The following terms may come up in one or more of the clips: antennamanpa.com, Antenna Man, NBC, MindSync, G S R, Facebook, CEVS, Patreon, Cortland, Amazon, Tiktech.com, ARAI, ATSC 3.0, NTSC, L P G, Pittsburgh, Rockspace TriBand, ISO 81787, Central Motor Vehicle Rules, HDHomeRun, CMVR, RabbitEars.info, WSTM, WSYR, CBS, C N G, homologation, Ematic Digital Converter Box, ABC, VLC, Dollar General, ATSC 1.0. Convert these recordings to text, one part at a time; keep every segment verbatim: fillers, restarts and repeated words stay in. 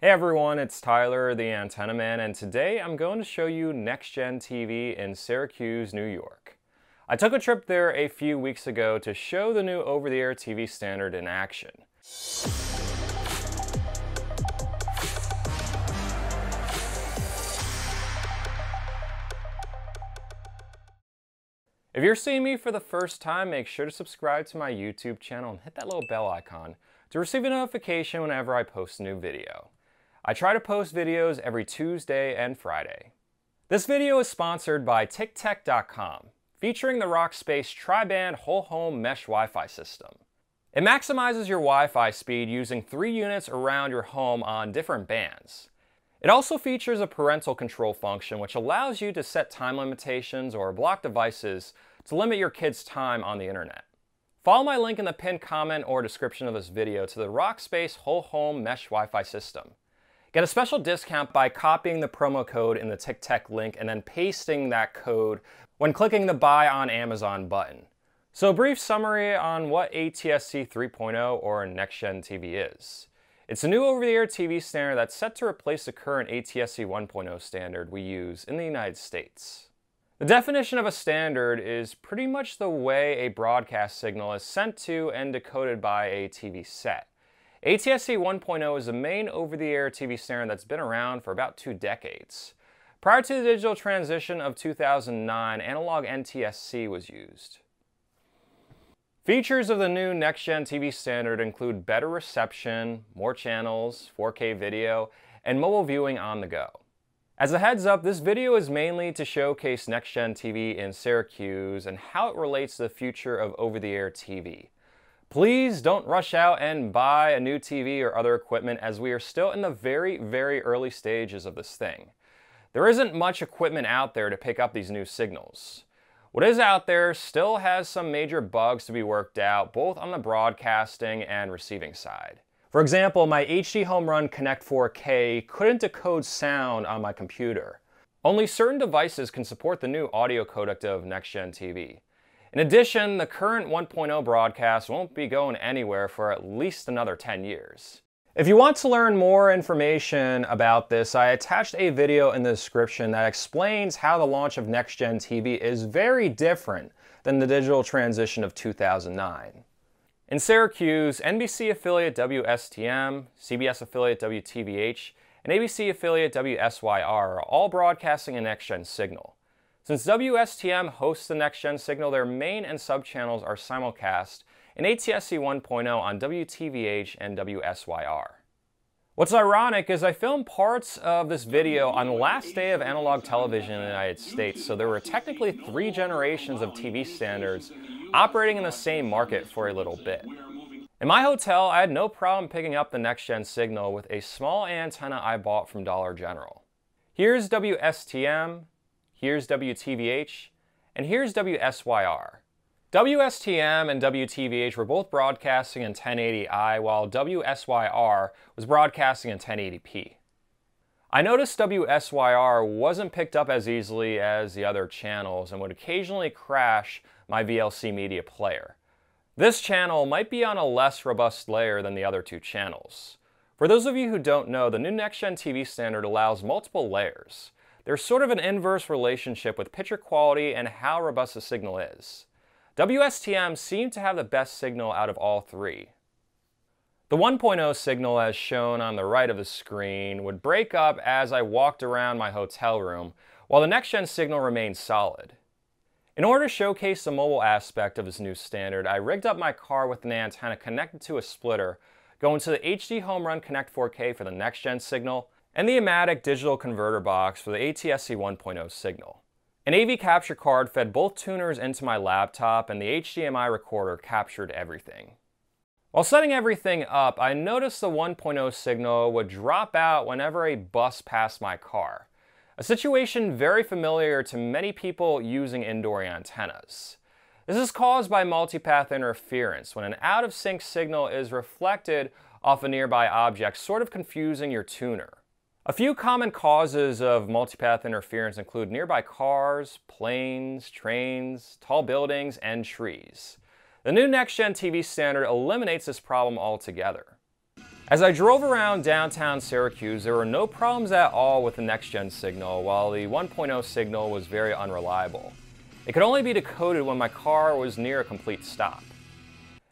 Hey everyone, it's Tyler, the Antenna Man, and today I'm going to show you NextGen T V in Syracuse, New York. I took a trip there a few weeks ago to show the new over-the-air T V standard in action. If you're seeing me for the first time, make sure to subscribe to my YouTube channel and hit that little bell icon to receive a notification whenever I post a new video. I try to post videos every Tuesday and Friday. This video is sponsored by Tiktech dot com, featuring the Rockspace TriBand whole home mesh Wi-Fi system. It maximizes your Wi-Fi speed using three units around your home on different bands. It also features a parental control function which allows you to set time limitations or block devices to limit your kids' time on the internet. Follow my link in the pinned comment or description of this video to the Rockspace Whole Home Mesh Wi-Fi system. Get a special discount by copying the promo code in the Tiktech link and then pasting that code when clicking the Buy on Amazon button. So a brief summary on what A T S C three point oh or NextGen T V is. It's a new over-the-air T V standard that's set to replace the current A T S C one point oh standard we use in the United States. The definition of a standard is pretty much the way a broadcast signal is sent to and decoded by a T V set. A T S C one point oh is the main over-the-air T V standard that's been around for about two decades. Prior to the digital transition of two thousand nine, analog N T S C was used. Features of the new NextGen T V standard include better reception, more channels, four K video, and mobile viewing on the go. As a heads up, this video is mainly to showcase NextGen T V in Syracuse and how it relates to the future of over-the-air T V. Please don't rush out and buy a new T V or other equipment, as we are still in the very, very early stages of this thing. There isn't much equipment out there to pick up these new signals. What is out there still has some major bugs to be worked out, both on the broadcasting and receiving side. For example, my H D HomeRun Connect four K couldn't decode sound on my computer. Only certain devices can support the new audio codec of NextGen T V. In addition, the current one point oh broadcast won't be going anywhere for at least another ten years. If you want to learn more information about this, I attached a video in the description that explains how the launch of NextGen T V is very different than the digital transition of two thousand nine. In Syracuse, N B C affiliate W S T M, C B S affiliate W T V H, and A B C affiliate W S Y R are all broadcasting a NextGen signal. Since W S T M hosts the NextGen signal, their main and sub-channels are simulcast in A T S C one point oh on W T V H and W S Y R. What's ironic is I filmed parts of this video on the last day of analog television in the United States, so there were technically three generations of T V standards operating in the same market for a little bit. In my hotel, I had no problem picking up the NextGen signal with a small antenna I bought from Dollar General. Here's W S T M, here's W T V H, and here's W S Y R. W S T M and W T V H were both broadcasting in ten eighty i, while W S Y R was broadcasting in ten eighty p. I noticed W S Y R wasn't picked up as easily as the other channels and would occasionally crash my V L C media player. This channel might be on a less robust layer than the other two channels. For those of you who don't know, the new NextGen T V standard allows multiple layers. There's sort of an inverse relationship with picture quality and how robust the signal is. W S T M seemed to have the best signal out of all three. The one point oh signal, as shown on the right of the screen, would break up as I walked around my hotel room, while the NextGen signal remained solid. In order to showcase the mobile aspect of this new standard, I rigged up my car with an antenna connected to a splitter, going to the H D HomeRun Connect four K for the NextGen signal, and the Ematic Digital Converter Box for the A T S C one point oh signal. An A V capture card fed both tuners into my laptop, and the H D M I recorder captured everything. While setting everything up, I noticed the one point oh signal would drop out whenever a bus passed my car, a situation very familiar to many people using indoor antennas. This is caused by multipath interference, when an out-of-sync signal is reflected off a nearby object, sort of confusing your tuner. A few common causes of multipath interference include nearby cars, planes, trains, tall buildings, and trees. The new NextGen T V standard eliminates this problem altogether. As I drove around downtown Syracuse, there were no problems at all with the next-gen signal, while the one point oh signal was very unreliable. It could only be decoded when my car was near a complete stop.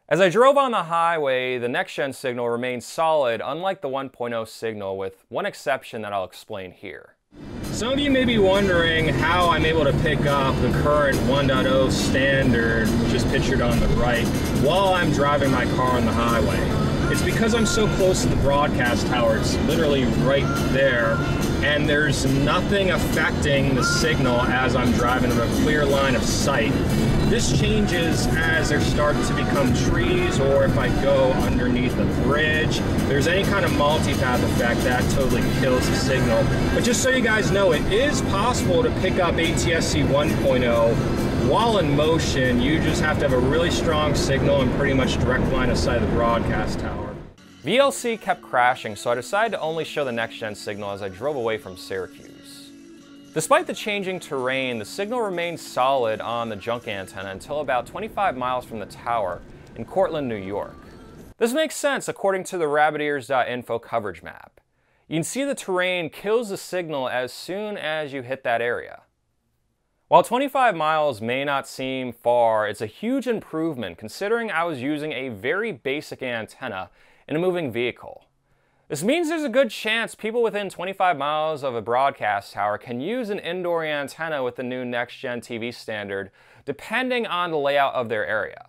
As I drove on the highway, the next-gen signal remained solid, unlike the one point oh signal, with one exception that I'll explain here. Some of you may be wondering how I'm able to pick up the current one point oh standard, which is pictured on the right, while I'm driving my car on the highway. It's because I'm so close to the broadcast tower. It's literally right there, and there's nothing affecting the signal as I'm driving in a clear line of sight. This changes as there start to become trees, or if I go underneath the bridge, there's any kind of multipath effect that totally kills the signal. But just so you guys know, it is possible to pick up A T S C one point oh while in motion. You just have to have a really strong signal and pretty much direct line of sight of the broadcast tower. V L C kept crashing, so I decided to only show the next-gen signal as I drove away from Syracuse. Despite the changing terrain, the signal remained solid on the junk antenna until about twenty-five miles from the tower in Cortland, New York. This makes sense according to the Rabbit Ears dot info coverage map. You can see the terrain kills the signal as soon as you hit that area. While twenty-five miles may not seem far, it's a huge improvement considering I was using a very basic antenna in a moving vehicle. This means there's a good chance people within twenty-five miles of a broadcast tower can use an indoor antenna with the new next-gen T V standard, depending on the layout of their area.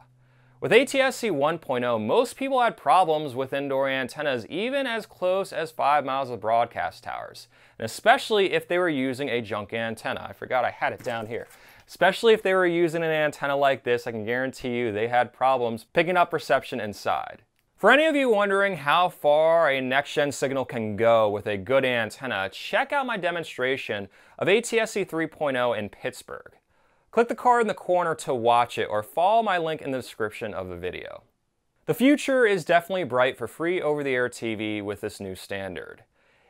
With A T S C one point oh, most people had problems with indoor antennas even as close as five miles of broadcast towers, and especially if they were using a junk antenna. I forgot I had it down here. Especially if they were using an antenna like this, I can guarantee you they had problems picking up reception inside. For any of you wondering how far a next-gen signal can go with a good antenna, check out my demonstration of A T S C three point oh in Pittsburgh. Click the card in the corner to watch it, or follow my link in the description of the video. The future is definitely bright for free over-the-air T V with this new standard.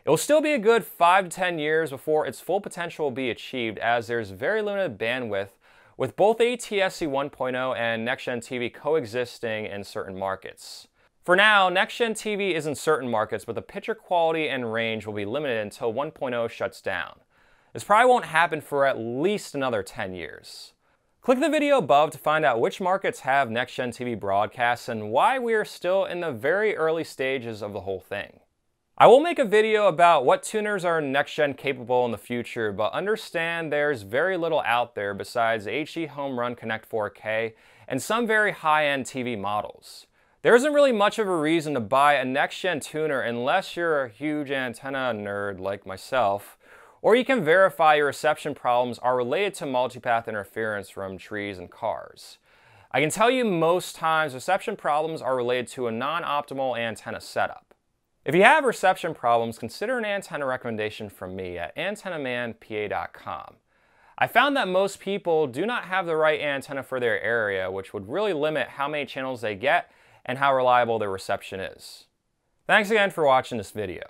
It will still be a good five to ten years before its full potential will be achieved, as there's very limited bandwidth with both A T S C one point oh and next-gen T V coexisting in certain markets. For now, next-gen T V is in certain markets, but the picture quality and range will be limited until one point oh shuts down. This probably won't happen for at least another ten years. Click the video above to find out which markets have next-gen T V broadcasts and why we are still in the very early stages of the whole thing. I will make a video about what tuners are next-gen capable in the future, but understand there's very little out there besides H D HomeRun Connect four K and some very high-end T V models. There isn't really much of a reason to buy a next-gen tuner unless you're a huge antenna nerd like myself, or you can verify your reception problems are related to multipath interference from trees and cars. I can tell you most times reception problems are related to a non-optimal antenna setup. If you have reception problems, consider an antenna recommendation from me at antenna man p a dot com. I found that most people do not have the right antenna for their area, which would really limit how many channels they get and how reliable their reception is. Thanks again for watching this video.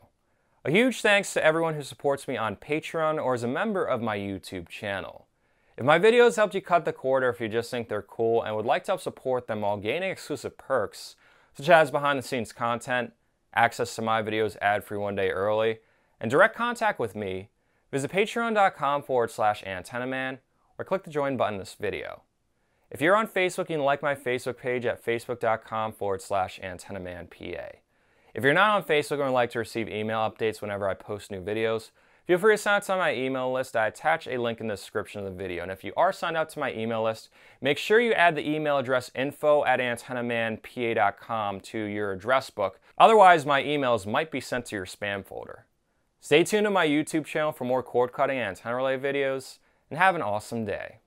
A huge thanks to everyone who supports me on Patreon or is a member of my YouTube channel. If my videos helped you cut the cord, or if you just think they're cool and would like to help support them while gaining exclusive perks, such as behind-the-scenes content, access to my videos ad-free one day early, and direct contact with me, visit patreon dot com forward slash antenna man or click the join button in this video. If you're on Facebook, you can like my Facebook page at facebook dot com forward slash antenna man P A. If you're not on Facebook and would like to receive email updates whenever I post new videos, feel free to sign up to my email list. I attach a link in the description of the video. And if you are signed up to my email list, make sure you add the email address info at antenna man P A dot com to your address book. Otherwise, my emails might be sent to your spam folder. Stay tuned to my YouTube channel for more cord cutting and antenna related videos, and have an awesome day.